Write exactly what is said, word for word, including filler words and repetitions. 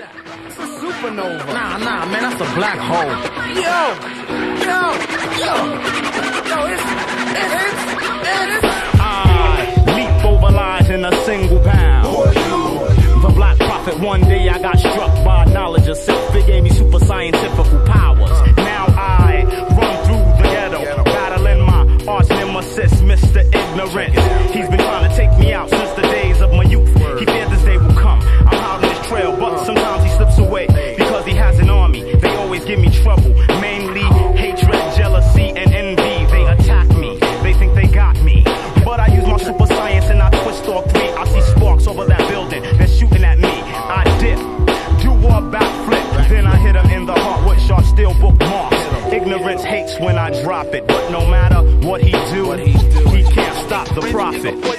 that? It's a supernova. Nah, nah, man, that's a black hole. Yo, yo, yo, yo, it's, it is, it is. I leap over lies in a single pound. For black profit, one day I got struck by knowledge of self. It gave me super scientific powers. Now I run through the ghetto, battling my arch nemesis, Mister Ignorance. He's been trying to take me out since the days of my youth. He feared this day will come. I'm out on his trail, but sometimes he slips away because he has an army. They always give me trouble, mainly hatred, jealousy, and envy. They attack me, they think they got me, but I use my super science and I twist all three. I see sparks over that building, they're shooting at me. I dip, do a backflip, then I hit him in the heart with sharp steel book marks. Ignorance hates when I drop it, but no matter what he do, he can't stop the profit.